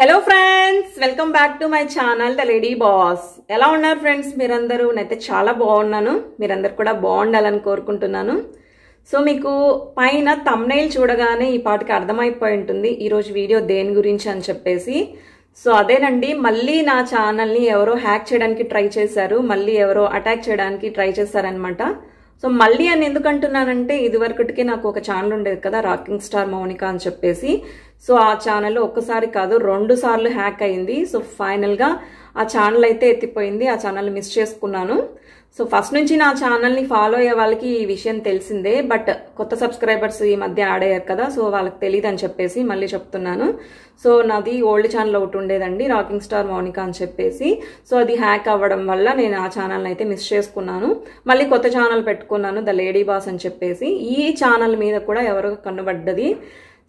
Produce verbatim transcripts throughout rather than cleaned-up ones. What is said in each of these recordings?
Hello friends, welcome back to my channel, the Lady Boss. Ela unnaru friends, meerandaru naithe chaala baagunnanu, meerandaru kuda baagundalani korukuntunnanu. So meeku paina thumbnail chudagane ee paatiki ardhamayipoyi untundi ee roju video deni gurinchi ani cheppesi. So adenandi malli na channel ni evaro hack cheyadaniki try chesaru, malli evaro attack cheyadaniki try chesaru anamata. So malli ani enduku antunnanante idivarukitiki naaku oka channel undedi kada, Rocking Star Monica ani cheppesi. So ఆ channel ఒక్కసారి కాదు రెండు సార్లు hack అయింది. So final గా ఆ channel అయితే ఎత్తిపోయింది, ఆ ఛానల్ మిస్ చేసుకున్నాను. సో ఫస్ట్ నుంచి నా ఛానల్ ని ఫాలో అయ్యే వాళ్ళకి ఈ విషయం తెలిసిందే, బట్ కొత్త సబ్స్క్రైబర్స్ ఈ మధ్య యాడ్ అయ్యారు కదా, సో వాళ్ళకి తెలియదు అని చెప్పేసి మళ్ళీ చెప్తున్నాను. సో నాది ఓల్డ్ ఛానల్ ఒకటి ఉండేదండి, రాకింగ్ స్టార్ మోనికా అని చెప్పేసి. సో అది హ్యాక్ అవ్వడం వల్ల నేను ఆ ఛానల్ అయితే మిస్ చేసుకున్నాను. మళ్ళీ కొత్త ఛానల్ పెట్టుకున్నాను, ద లేడీ బాస్ అని చెప్పేసి. ఈ ఛానల్ మీద కూడా ఎవరో కన్నుబడ్డది.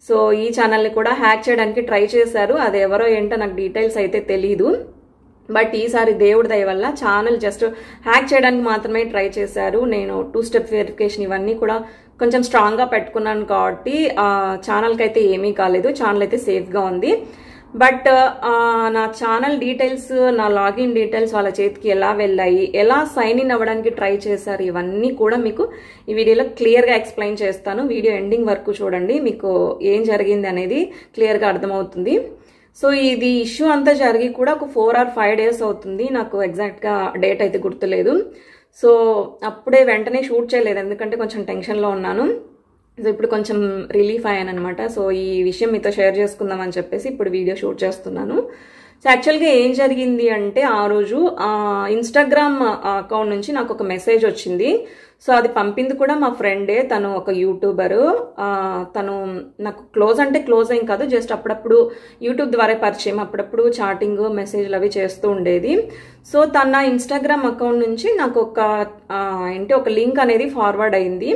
సో ఈ ఛానల్ ని కూడా హ్యాక్ చేయడానికి ట్రై చేశారు, అది ఎవరో ఏంటో నాకు డీటెయిల్స్ అయితే తెలియదు. బట్ ఈసారి దేవుడి దయ వల్ల ఛానల్ జస్ట్ హ్యాక్ చేయడానికి మాత్రమే ట్రై చేశారు. నేను టూ స్టెప్ వెరిఫికేషన్ ఇవన్నీ కూడా కొంచెం స్ట్రాంగ్ గా పెట్టుకున్నాను కాబట్టి ఛానల్ కి అయితే ఏమీ కాలేదు, ఛానల్ అయితే సేఫ్ గా ఉంది. బట్ నా ఛానల్ డీటెయిల్స్, నా లాగిన్ డీటెయిల్స్ వాళ్ళ చేతికి ఎలా వెళ్ళాయి, ఎలా సైన్ ఇన్ అవ్వడానికి ట్రై చేశారు, ఇవన్నీ కూడా మీకు ఈ వీడియోలో క్లియర్గా ఎక్స్ప్లెయిన్ చేస్తాను. వీడియో ఎండింగ్ వరకు చూడండి, మీకు ఏం జరిగింది అనేది క్లియర్గా అర్థమవుతుంది. సో ఇది ఇష్యూ అంతా జరిగి కూడా ఒక ఫోర్ ఆర్ ఫైవ్ డేస్ అవుతుంది, నాకు ఎగ్జాక్ట్గా డేట్ అయితే గుర్తులేదు. సో అప్పుడే వెంటనే షూట్ చేయలేదు, ఎందుకంటే కొంచెం టెన్షన్లో ఉన్నాను. సో ఇప్పుడు కొంచెం రిలీఫ్ అయ్యాను అనమాట. సో ఈ విషయం మీతో షేర్ చేసుకుందాం అని చెప్పేసి ఇప్పుడు వీడియో షూట్ చేస్తున్నాను. సో యాక్చువల్గా ఏం జరిగింది అంటే, ఆ రోజు ఇన్స్టాగ్రామ్ అకౌంట్ నుంచి నాకు ఒక మెసేజ్ వచ్చింది. సో అది పంపింది కూడా మా ఫ్రెండే, తను ఒక యూట్యూబరు. తను నాకు క్లోజ్ అంటే క్లోజ్ ఏం కాదు, జస్ట్ అప్పుడప్పుడు యూట్యూబ్ ద్వారా పరిచయం, అప్పుడప్పుడు చాటింగ్ మెసేజ్లు అవి చేస్తూ ఉండేది. సో తన ఇన్స్టాగ్రామ్ అకౌంట్ నుంచి నాకు ఒక ఏంటి ఒక లింక్ అనేది ఫార్వర్డ్ అయింది.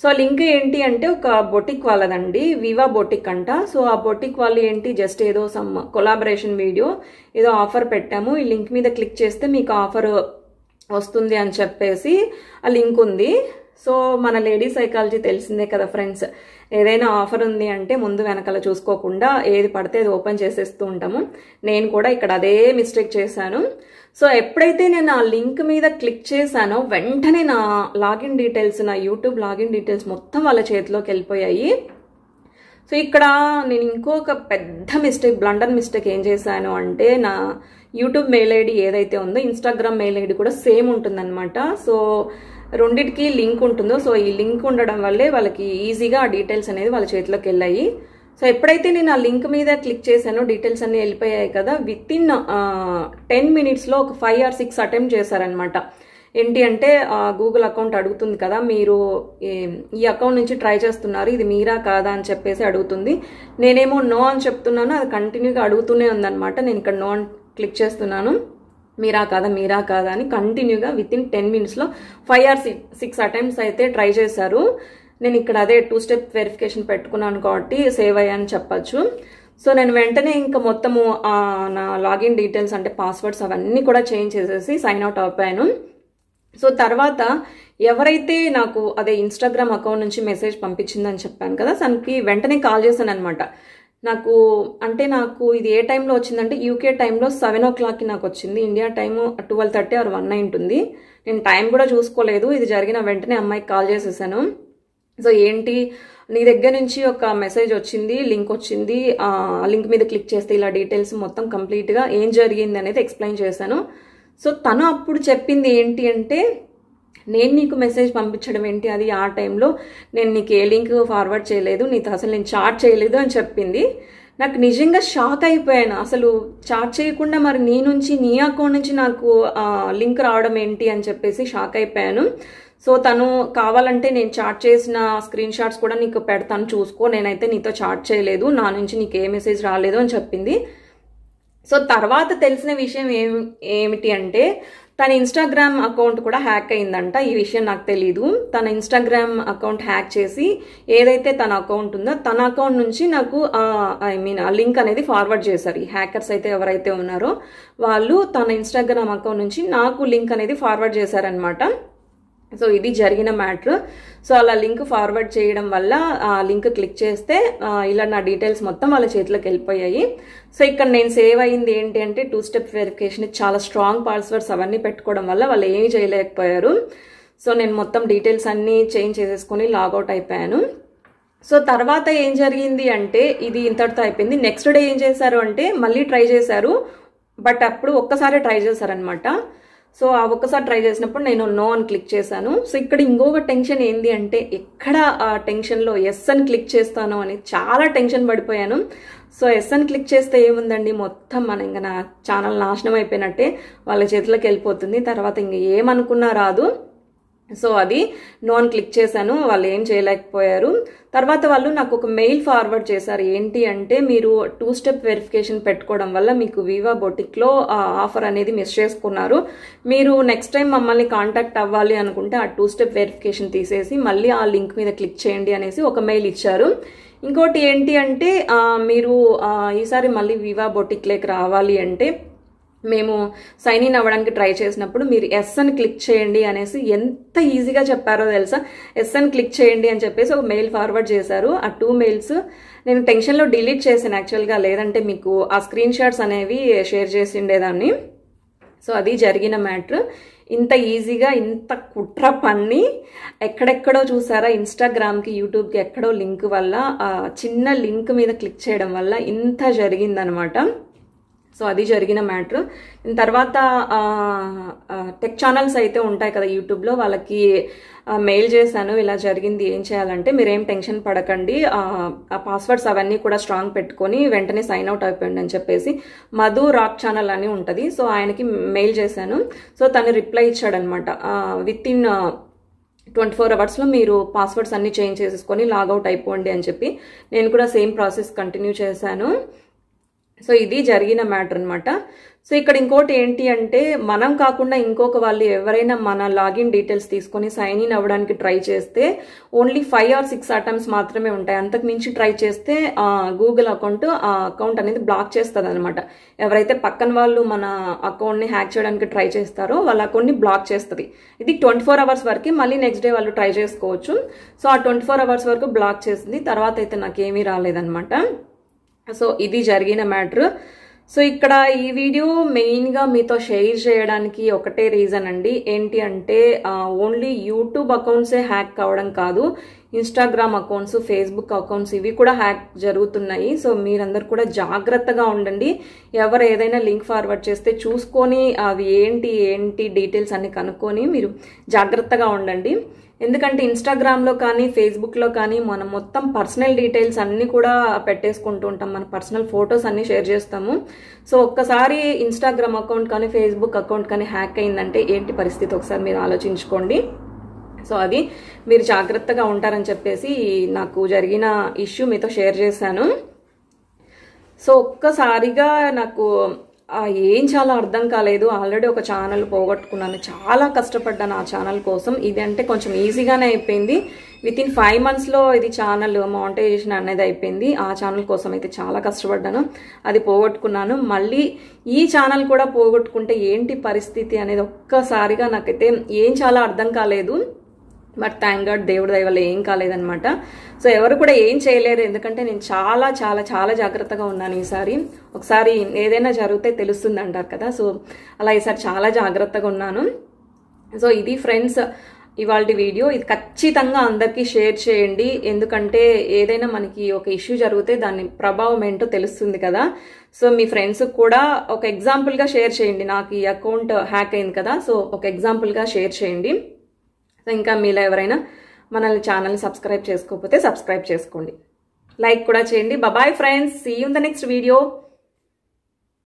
సో లింక్ ఏంటి అంటే ఒక బొటిక్ వాళ్ళదండి, వివా బొటిక్ అంట. సో ఆ బొటిక్ వాళ్ళు ఏంటి జస్ట్ ఏదో సమ్ కొలాబరేషన్ వీడియో ఏదో ఆఫర్ పెట్టాము, ఈ లింక్ మీద క్లిక్ చేస్తే మీకు ఆఫర్ వస్తుంది అని చెప్పేసి ఆ లింక్ ఉంది. సో మన లేడీ సైకాలజీ తెలిసిందే కదా ఫ్రెండ్స్, ఏదైనా ఆఫర్ ఉంది అంటే ముందు వెనకాల చూసుకోకుండా ఏది పడితే అది ఓపెన్ చేసేస్తూ ఉంటాము. నేను కూడా ఇక్కడ అదే మిస్టేక్ చేశాను. సో ఎప్పుడైతే నేను ఆ లింక్ మీద క్లిక్ చేశానో వెంటనే నా లాగిన్ డీటెయిల్స్, నా యూట్యూబ్ లాగిన్ డీటెయిల్స్ మొత్తం వాళ్ళ చేతిలోకి వెళ్ళిపోయాయి. సో ఇక్కడ నేను ఇంకొక పెద్ద మిస్టేక్, బ్లండర్ మిస్టేక్ ఏం చేశాను అంటే, నా యూట్యూబ్ మెయిల్ ఐడి ఏదైతే ఉందో ఇన్స్టాగ్రామ్ మెయిల్ ఐడి కూడా సేమ్ ఉంటుందన్నమాట. సో రెండిటికి లింక్ ఉంటుందో, సో ఈ లింక్ ఉండడం వల్లే వాళ్ళకి ఈజీగా ఆ డీటెయిల్స్ అనేది వాళ్ళ చేతిలోకి వెళ్ళాయి. సో ఎప్పుడైతే నేను ఆ లింక్ మీద క్లిక్ చేశానో డీటెయిల్స్ అన్నీ వెళ్ళిపోయాయి కదా, విత్ ఇన్ టెన్ మినిట్స్లో ఒక ఫైవ్ ఆర్ సిక్స్ అటెంప్ట్ చేశారనమాట. ఏంటి అంటే గూగుల్ అకౌంట్ అడుగుతుంది కదా, మీరు ఈ అకౌంట్ నుంచి ట్రై చేస్తున్నారు, ఇది మీరా కాదా అని చెప్పేసి అడుగుతుంది. నేనేమో నో అని చెప్తున్నాను, అది కంటిన్యూగా అడుగుతూనే ఉందన్నమాట. నేను ఇక్కడ నో అని క్లిక్ చేస్తున్నాను, మీరా కాదా మీరా కాదా అని కంటిన్యూగా విత్ ఇన్ టెన్ మినిట్స్లో ఫైవ్ ఆర్ సిక్స్ అటెంప్ట్స్ అయితే ట్రై చేశారు. నేను ఇక్కడ అదే టూ స్టెప్ వెరిఫికేషన్ పెట్టుకున్నాను కాబట్టి సేవ్ అయ్యా అని చెప్పచ్చు. సో నేను వెంటనే ఇంకా మొత్తము నా లాగిన్ డీటెయిల్స్ అంటే పాస్వర్డ్స్ అవన్నీ కూడా చేంజ్ చేసేసి సైన్ అవుట్ అయిపోయాను. సో తర్వాత ఎవరైతే నాకు అదే ఇన్స్టాగ్రామ్ అకౌంట్ నుంచి మెసేజ్ పంపించిందని చెప్పాను కదా, తనకి వెంటనే కాల్ చేశాను అనమాట. నాకు అంటే నాకు ఇది ఏ టైంలో వచ్చిందంటే యూకే టైంలో సెవెన్ ఓ క్లాక్కి నాకు వచ్చింది, India time twelve thirty or one అయి ఉంటుంది. నేను టైం కూడా చూసుకోలేదు, ఇది జరిగిన వెంటనే అమ్మాయికి కాల్ చేసేసాను. సో ఏంటి నీ దగ్గర నుంచి ఒక మెసేజ్ వచ్చింది, లింక్ వచ్చింది, ఆ లింక్ మీద క్లిక్ చేస్తే ఇలా డీటెయిల్స్ మొత్తం కంప్లీట్గా ఏం జరిగింది అనేది ఎక్స్ప్లెయిన్ చేశాను. సో తను అప్పుడు చెప్పింది ఏంటి అంటే, నేను నీకు మెసేజ్ పంపించడం ఏంటి, అది ఆ టైంలో నేను నీకు ఏ లింక్ ఫార్వర్డ్ చేయలేదు, నీతో అసలు నేను చాట్ చేయలేదు అని చెప్పింది. నాకు నిజంగా షాక్ అయిపోయాను, అసలు చాట్ చేయకుండా మరి నీ నుంచి నీ అకౌంట్ నుంచి నాకు లింక్ రావడం ఏంటి అని చెప్పేసి షాక్ అయిపోయాను. సో తను కావాలంటే నేను చాట్ చేసిన స్క్రీన్ షాట్స్ కూడా నీకు పెడతాను చూసుకో, నేనైతే నీతో చాట్ చేయలేదు, నా నుంచి నీకు ఏ మెసేజ్ రాలేదు అని చెప్పింది. సో తర్వాత తెలిసిన విషయం ఏం ఏమిటి అంటే, తన ఇన్స్టాగ్రామ్ అకౌంట్ కూడా హ్యాక్ అయిందంట. ఈ విషయం నాకు తెలీదు. తన ఇన్స్టాగ్రామ్ అకౌంట్ హ్యాక్ చేసి ఏదైతే తన అకౌంట్ ఉందో తన అకౌంట్ నుంచి నాకు ఐ మీన్ ఆ లింక్ అనేది ఫార్వర్డ్ చేశారు. ఈ హ్యాకర్స్ అయితే ఎవరైతే ఉన్నారో వాళ్ళు తన ఇన్స్టాగ్రామ్ అకౌంట్ నుంచి నాకు లింక్ అనేది ఫార్వర్డ్ చేశారనమాట. So, this is the matter. So, I link forward cheyadam valla link click cheste ila na details mottham valla chethilaki ellipoyayi. So, ikkada nenu save ayindi enti ante two step verification chaala strong passwords avanni pettukodam valla vallu em cheyalekapoyaru. So, nenu mottham details anni change chesukoni log out ayipoyanu. So, tarvata em jarigindi ante idi intatho ayipindi. Next day em chesaru ante malli try chesaru, but appudu okkasare try chesaru anamata. So, I will try this. I will click this. So, here the tension is the tension. Yes, and click this. There is a lot of tension. So, yes, and click this. I will the channel. I will click this. So, adi non click chesanu vallu em cheyalekapoyaru. Tarvata vallu naku oka mail forward chesaru enti ante meeru two step verification pettukodam valla meeku Viva boutique lo offer anedi miss cheskunnaru. Meeru next time mammalni contact avvali anukunte aa two step verification teesesi malli aa link meeda click cheyandi anesi oka mail icharu. Inkoti enti ante meeru ee sari malli Viva boutique leki raavali ante మేము sign in అవ్వడానికి try చేసినప్పుడు మీరు yes అని click చేయండి అనేసి ఎంత ఈజీగా చెప్పారో తెలుసా. ఎస్ అని క్లిక్ చేయండి అని చెప్పేసి ఒక మెయిల్ ఫార్వర్డ్ చేశారు. ఆ టూ మెయిల్స్ నేను టెన్షన్ లో డిలీట్ చేశాను యాక్చువల్ గా, లేదంటే మీకు ఆ స్క్రీన్ షాట్స్ అనేవి షేర్ చేసి ఉండేదాన్ని. సో అది జరిగిన మ్యాటర్. ఇంత ఈజీగా ఇంత కుట్ర పన్ని ఎక్కడెక్కడో చూసారా, ఇన్స్టాగ్రామ్కి యూట్యూబ్కి ఎక్కడో లింక్ వల్ల చిన్న లింక్ మీద క్లిక్ చేయడం వల్ల ఇంత జరిగిందనమాట. సో అది జరిగిన మ్యాటర్. తర్వాత టెక్ ఛానల్స్ అయితే ఉంటాయి కదా యూట్యూబ్లో, వాళ్ళకి మెయిల్ చేశాను ఇలా జరిగింది ఏం చేయాలంటే మీరేం టెన్షన్ పడకండి, ఆ పాస్వర్డ్స్ అవన్నీ కూడా స్ట్రాంగ్ పెట్టుకొని వెంటనే సైన్ అవుట్ అయిపోయింది అని చెప్పేసి మధు రాక్ ఛానల్ అని ఉంటుంది. సో ఆయనకి మెయిల్ చేశాను. సో తను రిప్లై ఇచ్చాడనమాట, విత్ ఇన్ ట్వంటీ ఫోర్ అవర్స్లో మీరు పాస్వర్డ్స్ అన్నీ చేంజ్ చేసేసుకొని లాగౌట్ అయిపోండి అని చెప్పి నేను కూడా సేమ్ ప్రాసెస్ కంటిన్యూ చేశాను. సో ఇది జరిగిన మ్యాటర్ అనమాట. సో ఇక్కడ ఇంకోటి ఏంటి అంటే మనం కాకుండా ఇంకొక వాళ్ళు ఎవరైనా మన లాగిన్ డీటెయిల్స్ తీసుకొని సైన్ ఇన్ అవ్వడానికి ట్రై చేస్తే only five or six attempts మాత్రమే ఉంటాయి. అంతకు మించి ట్రై చేస్తే గూగుల్ అకౌంట్ ఆ అకౌంట్ అనేది బ్లాక్ చేస్తుంది అనమాట. ఎవరైతే పక్కన వాళ్ళు మన అకౌంట్ని హ్యాక్ చేయడానికి ట్రై చేస్తారో వాళ్ళ అకౌంట్ని బ్లాక్ చేస్తుంది. ఇది ట్వంటీ ఫోర్ అవర్స్ వరకు, మళ్ళీ నెక్స్ట్ డే వాళ్ళు ట్రై చేసుకోవచ్చు. సో ఆ ట్వంటీ ఫోర్ అవర్స్ వరకు బ్లాక్ చేసింది, తర్వాత అయితే నాకేమీ రాలేదనమాట. సో ఇది జరిగిన మ్యాటర్. సో ఇక్కడ ఈ వీడియో మెయిన్గా మీతో షేర్ చేయడానికి ఒకటే రీజన్ అండి, ఏంటి అంటే ఓన్లీ యూట్యూబ్ అకౌంట్సే హ్యాక్ కావడం కాదు, ఇన్స్టాగ్రామ్ అకౌంట్స్, ఫేస్బుక్ అకౌంట్స్ ఇవి కూడా హ్యాక్ జరుగుతున్నాయి. సో మీరందరూ కూడా జాగ్రత్తగా ఉండండి. ఎవరు ఏదైనా లింక్ ఫార్వర్డ్ చేస్తే చూసుకొని అవి ఏంటి ఏంటి డీటెయిల్స్ అన్ని కనుక్కొని మీరు జాగ్రత్తగా ఉండండి. ఎందుకంటే ఇన్స్టాగ్రామ్లో కానీ ఫేస్బుక్లో కానీ మనం మొత్తం పర్సనల్ డీటెయిల్స్ అన్నీ కూడా పెట్టేసుకుంటూ ఉంటాం, మన పర్సనల్ ఫొటోస్ అన్నీ షేర్ చేస్తాము. సో ఒక్కసారి ఇన్స్టాగ్రామ్ అకౌంట్ కానీ ఫేస్బుక్ అకౌంట్ కానీ హ్యాక్ అయిందంటే ఏంటి పరిస్థితి ఒకసారి మీరు ఆలోచించుకోండి. సో అది మీరు జాగ్రత్తగా ఉంటారని చెప్పేసి నాకు జరిగిన ఇష్యూ మీతో షేర్ చేశాను. సో ఒక్కసారిగా నాకు ఏం చాలా అర్థం కాలేదు, ఆల్రెడీ ఒక ఛానల్ పోగొట్టుకున్నాను, చాలా కష్టపడ్డాను ఆ ఛానల్ కోసం. ఇది అంటే కొంచెం ఈజీగానే అయిపోయింది, విత్ ఇన్ ఫైవ్ మంత్స్లో ఇది ఛానల్ మానిటైజేషన్ అనేది అయిపోయింది. ఆ ఛానల్ కోసం అయితే చాలా కష్టపడ్డాను, అది పోగొట్టుకున్నాను. మళ్ళీ ఈ ఛానల్ కూడా పోగొట్టుకుంటే ఏంటి పరిస్థితి అనేది ఒక్కసారిగా నాకైతే ఏం చాలా అర్థం కాలేదు. బట్ థ్యాంక్ గాడ్ దేవుడి దయ వల్ల ఏం కాలేదనమాట. సో ఎవరు కూడా ఏం చేయలేరు, ఎందుకంటే నేను చాలా చాలా చాలా జాగ్రత్తగా ఉన్నాను ఈసారి. ఒకసారి ఏదైనా జరిగితే తెలుస్తుంది అంటారు కదా, సో అలా ఈసారి చాలా జాగ్రత్తగా ఉన్నాను. సో ఇది ఫ్రెండ్స్ ఇవాళ వీడియో. ఇది ఖచ్చితంగా అందరికీ షేర్ చేయండి, ఎందుకంటే ఏదైనా మనకి ఒక ఇష్యూ జరిగితే దాని ప్రభావం ఏంటో తెలుస్తుంది కదా. సో మీ ఫ్రెండ్స్ కూడా ఒక ఎగ్జాంపుల్గా షేర్ చేయండి, నాకు ఈ అకౌంట్ హ్యాక్ అయింది కదా, సో ఒక ఎగ్జాంపుల్గా షేర్ చేయండి. ఇంకా మీలో ఎవరైనా మనల్ని ఛానల్ని సబ్స్క్రైబ్ చేసుకోకపోతే సబ్స్క్రైబ్ చేసుకోండి, లైక్ కూడా చేయండి. Bye friends, see you in the next video.